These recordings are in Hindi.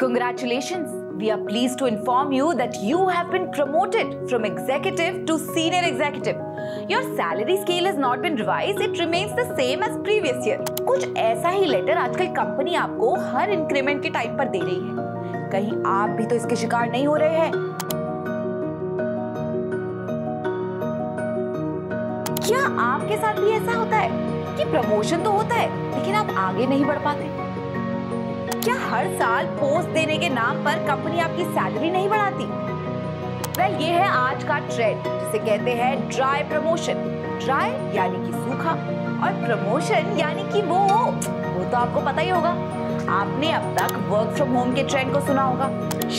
Congratulations! We are pleased to inform you that you have been promoted from executive to senior executive. Your salary scale has not been revised; it remains the same as previous year. कुछ ऐसा ही लेटर आजकल कंपनी आपको हर इंक्रीमेंट के टाइम पर दे रही है। कहीं आप भी तो इसके शिकार नहीं हो रहे हैं? क्या आपके साथ भी ऐसा होता है कि प्रमोशन तो होता है लेकिन आप आगे नहीं बढ़ पाते? क्या हर साल पोस्ट देने के नाम पर कंपनी आपकी सैलरी नहीं बढ़ाती? वेल, ये है आज का ट्रेंड जिसे कहते हैं ड्राई प्रमोशन। ड्राई यानी कि सूखा और प्रमोशन यानी कि वो तो आपको पता ही होगा। आपने अब तक वर्क फ्रॉम होम के ट्रेंड को सुना होगा,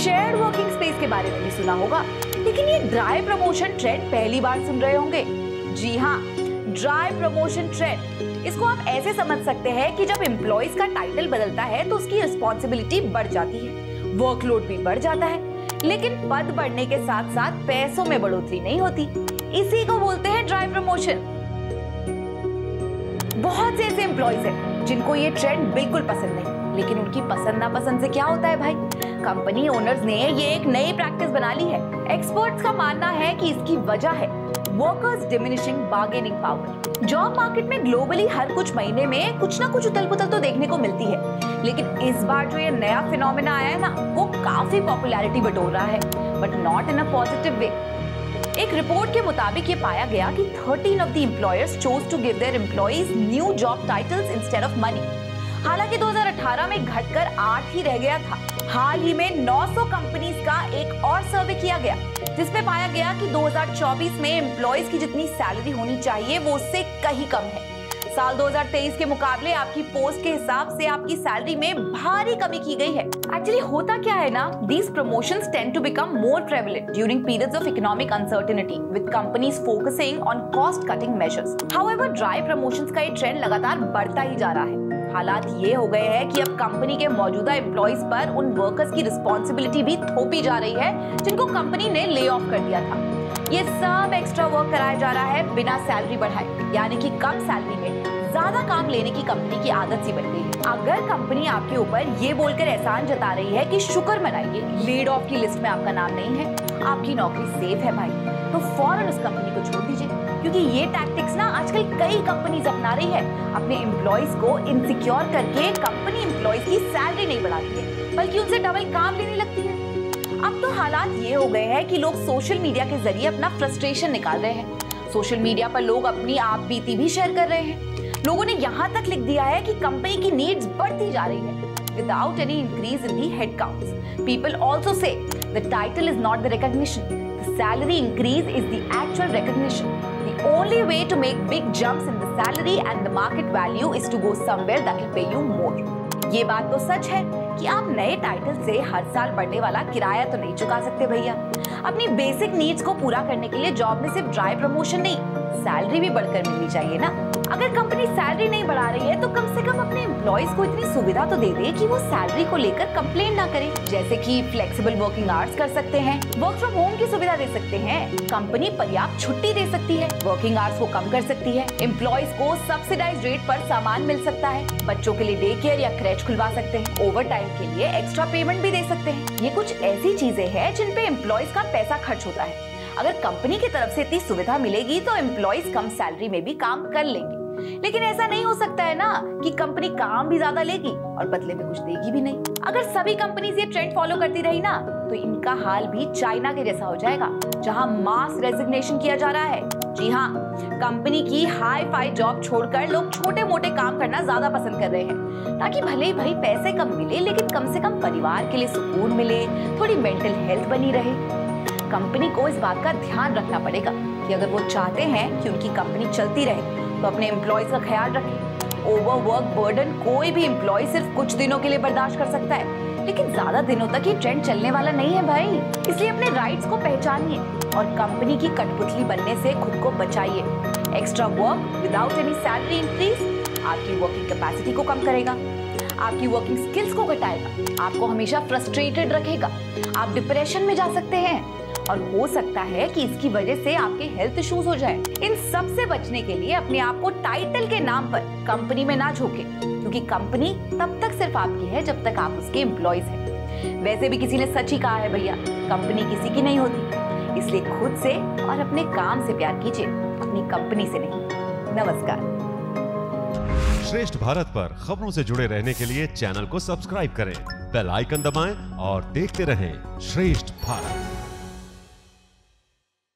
शेयर वर्किंग स्पेस के बारे में भी सुना होगा, लेकिन ये ड्राई प्रमोशन ट्रेंड पहली बार सुन रहे होंगे। जी हाँ, ड्राई प्रमोशन ट्रेंड। इसको आप ऐसे समझ सकते हैं कि जब एम्प्लॉइज का टाइटल बदलता है तो उसकी रिस्पॉन्सिबिलिटी बढ़ जाती है, वर्कलोड भी बढ़ जाता है, लेकिन पद बढ़ने के साथ साथ पैसों में बढ़ोतरी नहीं होती। इसी को बोलते हैं ड्राई प्रमोशन। बहुत से ऐसे एम्प्लॉइज हैं जिनको ये ट्रेंड बिल्कुल पसंद नहीं, लेकिन उनकी पसंद नापसंद से क्या होता है भाई? कंपनी ओनर्स ने ये एक नई प्रैक्टिस बना ली है। एक्सपर्ट्स का मानना है कि इसकी वजह है workers diminishing bargaining power. Job market में ग्लोबली हर कुछ महीने में कुछ ना कुछ उथल-पुथल तो देखने को मिलती है, लेकिन इस बार जो ये नया फिनोमेना आया है ना, वो काफी पॉपुलैरिटी बटोर रहा है, but not in a positive way. एक रिपोर्ट के मुताबिक ये पाया गया कि 13 of the employers chose to give their employees new job titles instead of money. हालांकि 2018 में घटकर 8 ही रह गया था। हाल ही में 900 कंपनीज का एक और सर्वे किया गया जिसमें पाया गया कि 2024 में एम्प्लॉइज की जितनी सैलरी होनी चाहिए वो उससे कहीं कम है। साल 2023 के मुकाबले आपकी पोस्ट के हिसाब से आपकी सैलरी में भारी कमी की गई है। एक्चुअली होता क्या है ना, these promotions tend to become more prevalent during periods of economic uncertainty with companies focusing on cost cutting measures. However, dry promotions का ये ट्रेंड लगातार बढ़ता ही जा रहा है। हालात ये हो गए हैं कि अब कंपनी के मौजूदा एम्प्लॉइज पर उन वर्कर्स की रिस्पॉन्सिबिलिटी भी थोपी जा रही है जिनको कंपनी ने ले ऑफ कर दिया था। ये सब एक्स्ट्रा वर्क कराया जा रहा है बिना सैलरी बढ़ाए, यानी कि कम सैलरी में ज्यादा काम लेने की कंपनी की आदत सी बन गई है। अगर कंपनी आपके ऊपर ये बोलकर एहसान जता रही है कि शुक्र मनाइए, लेड ऑफ की लिस्ट में आपका नाम नहीं है, आपकी नौकरी सेफ है भाई, तो फौरन उस कंपनी को छोड़ दीजिए, क्योंकि ये टैक्टिक्स ना आजकल कई कंपनीज अपना रही है। अपने एम्प्लॉइज को इनसिक्योर करके कंपनी एम्प्लॉइज की सैलरी नहीं बढ़ाती है, बल्कि उनसे डबल काम लेने लगती है। अब तो हालात ये हो गए हैं कि लोग सोशल मीडिया के जरिए अपना फ्रस्ट्रेशन निकाल रहे हैं। सोशल मीडिया पर लोग अपनी आप बीती भी शेयर कर रहे हैं। लोगों ने यहाँ तक लिख दिया है कि कंपनी की नीड्स बढ़ती जा रही है without any increase in the headcounts. People also say the title is not the recognition. The salary increase is the actual recognition. The only way to make big jumps in the salary and the market value is to go somewhere that will pay you more. ये बात तो सच है कि आप नए टाइटल से हर साल बढ़ने वाला किराया तो नहीं चुका सकते भैया। अपनी बेसिक नीड्स को पूरा करने के लिए जॉब में सिर्फ ड्राई प्रमोशन नहीं, सैलरी भी बढ़कर मिलनी चाहिए ना। अगर कंपनी सैलरी नहीं बढ़ा रही है तो कम से कम अपने एम्प्लॉइज को इतनी सुविधा तो दे दे कि वो सैलरी को लेकर कंप्लेन ना करें, जैसे कि फ्लेक्सिबल वर्किंग आवर्स कर सकते हैं, वर्क फ्रॉम होम की सुविधा दे सकते हैं, कंपनी पर्याप्त छुट्टी दे सकती है, वर्किंग आवर्स को कम कर सकती है, एम्प्लॉइज को सब्सिडाइज रेट पर सामान मिल सकता है, बच्चों के लिए डे केयर या क्रेच खुलवा सकते हैं, ओवर टाइम के लिए एक्स्ट्रा पेमेंट भी दे सकते हैं। ये कुछ ऐसी चीजें हैं जिन पे एम्प्लॉइज का पैसा खर्च होता है। अगर कंपनी की तरफ से इतनी सुविधा मिलेगी तो एम्प्लॉइज कम सैलरी में भी काम कर लेंगे, लेकिन ऐसा नहीं हो सकता है ना कि कंपनी काम भी ज्यादा लेगी और बदले में कुछ देगी भी नहीं। अगर सभी कंपनीज ये ट्रेंड फॉलो करती रही ना तो इनका हाल भी चाइना के जैसा हो जाएगा, जहां मास रेजिग्नेशन किया जा रहा है। जी हाँ, कंपनी की हाई फाई जॉब छोड़कर लोग छोटे मोटे काम करना ज्यादा पसंद कर रहे हैं, ताकि भले ही भाई पैसे कम मिले लेकिन कम से कम परिवार के लिए सुकून मिले, थोड़ी मेंटल हेल्थ बनी रहे। कंपनी को इस बात का ध्यान रखना पड़ेगा कि अगर वो चाहते हैं कि उनकी कंपनी चलती रहे तो अपने एम्प्लॉयज का ख्याल रखें। ओवरवर्क बर्डन कोई भी एम्प्लॉय सिर्फ कुछ दिनों के लिए बर्दाश्त कर सकता है, लेकिन ज्यादा दिनों तक ये ट्रेंड चलने वाला नहीं है भाई। इसलिए अपने राइट्स को पहचानिए और कंपनी की कठपुतली बनने से खुद को बचाइए। Extra work without any salary increase आपकी वर्किंग कैपेसिटी को कम करेगा, आपकी वर्किंग स्किल्स को घटाएगा, आपको हमेशा फ्रस्ट्रेटेड रखेगा, आप डिप्रेशन में जा सकते हैं और हो सकता है कि इसकी वजह से आपके हेल्थ इश्यूज हो जाएं। इन सब से बचने के लिए अपने आप को टाइटल के नाम पर कंपनी में ना झोंके, क्योंकि कंपनी तब तक सिर्फ आपकी है जब तक आप उसके एम्प्लॉइज हैं। वैसे भी किसी ने सच ही कहा है भैया, कंपनी किसी की नहीं होती। इसलिए खुद से और अपने काम से प्यार कीजिए, अपनी कंपनी से नहीं। नमस्कार। श्रेष्ठ भारत पर खबरों से जुड़े रहने के लिए चैनल को सब्सक्राइब करें, बेल आइकन दबाएं और देखते रहें श्रेष्ठ भारत।